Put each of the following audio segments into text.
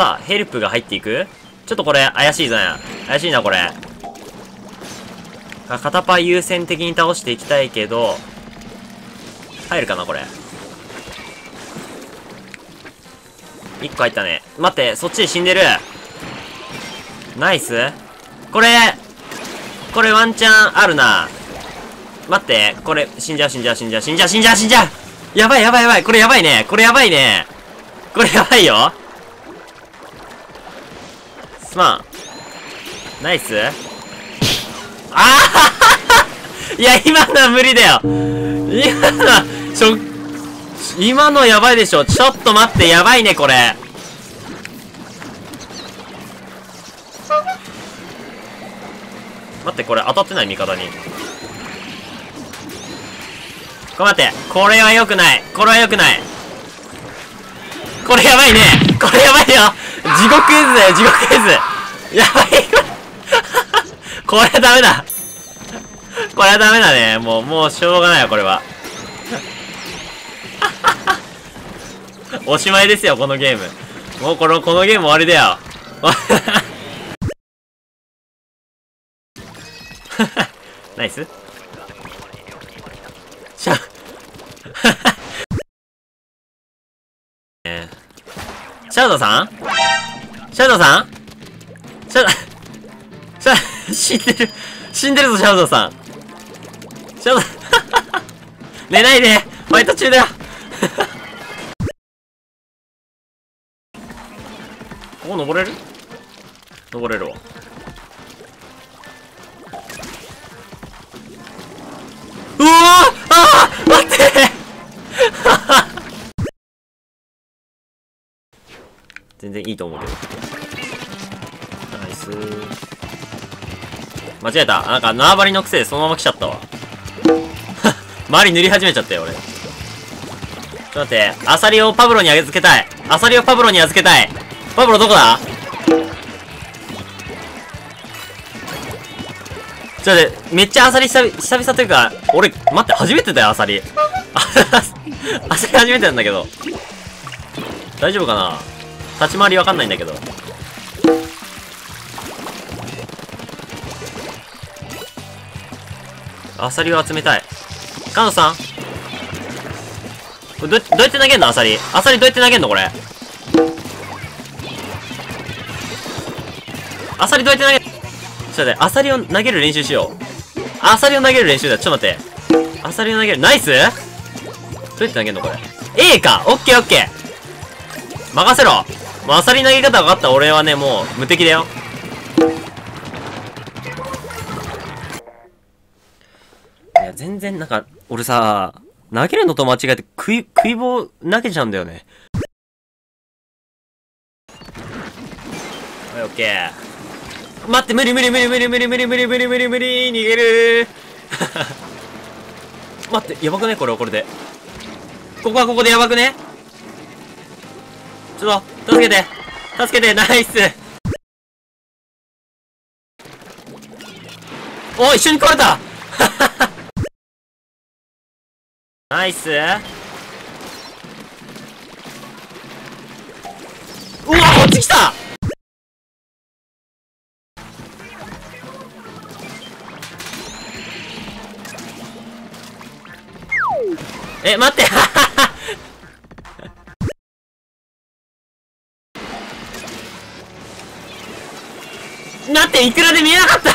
さ、ヘルプが入っていく？ちょっとこれ、怪しいぞね。怪しいな、これ。片パ優先的に倒していきたいけど、入るかな、これ。1個入ったね。待って、そっちで死んでる。ナイス。これワンチャンあるな。待って、これ、死んじゃう。やばい。これやばいね。これやばいよ。すまん。ナイス。いや、今のは無理だよ。今のは、今のやばいでしょ。ちょっと待って、やばいね、これ。待って、これ当たってない、味方に。これ待って、これは良くない。これやばいね。これやばいよ。地獄絵図だよ。やばいよ。これはダメだね。もうしょうがないよ、これは。おしまいですよ、このゲーム。もうこのゲーム終わりだよ。ナイス。シャウドさん死んでるぞ、シャウドさん。寝ないで、ファイト中だよ。ここ登れるわ。うわあー、待って全然いいと思うけど。ナイス。間違えた。なんか縄張りの癖でそのまま来ちゃったわ。周り塗り始めちゃったよ、俺。ちょっと待って。アサリをパブロに預けたい。パブロどこだ？ちょっと待って。めっちゃアサリ久々というか、俺、待って、初めてだよ、アサリ。アサリ初めてなんだけど。大丈夫かな？立ち回りわかんないんだけど。アサリを集めたい。カノさん、これどうやって投げんの？アサリどうやって投げんの？これアサリどうやって投げんの？ちょっと待って、アサリを投げる練習しよう。ちょっと待って、アサリを投げる。ナイス。どうやって投げんの？これ A か。オッケーオッケー、任せろ。もうアサリ投げ方分かった。俺はね、もう無敵だよ。いや、全然なんか、俺さ、投げるのと間違えて食い棒投げちゃうんだよね。はい、オッケー。待って、無理、逃げるー。待って、やばくね？これはこれで。ここはここでやばくね？ちょっと、助けて、ナイス。おい、一緒に食われた。ナイス。うわ、こっち来た。え、待って。待って、いくらで見えなかった。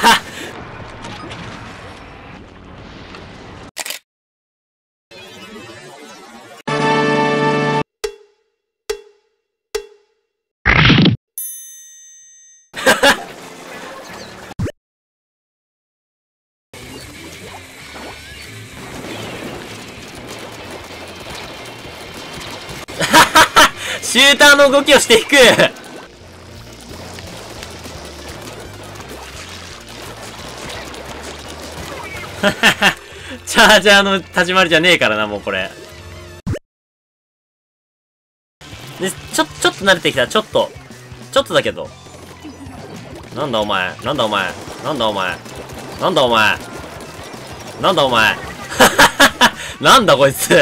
シューターの動きをしていく。チャージャーの立ち回りじゃねえからな、もうこれ。で、ちょっと慣れてきた。ちょっとだけど。なんだお前。なんだこいつ。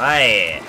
はい。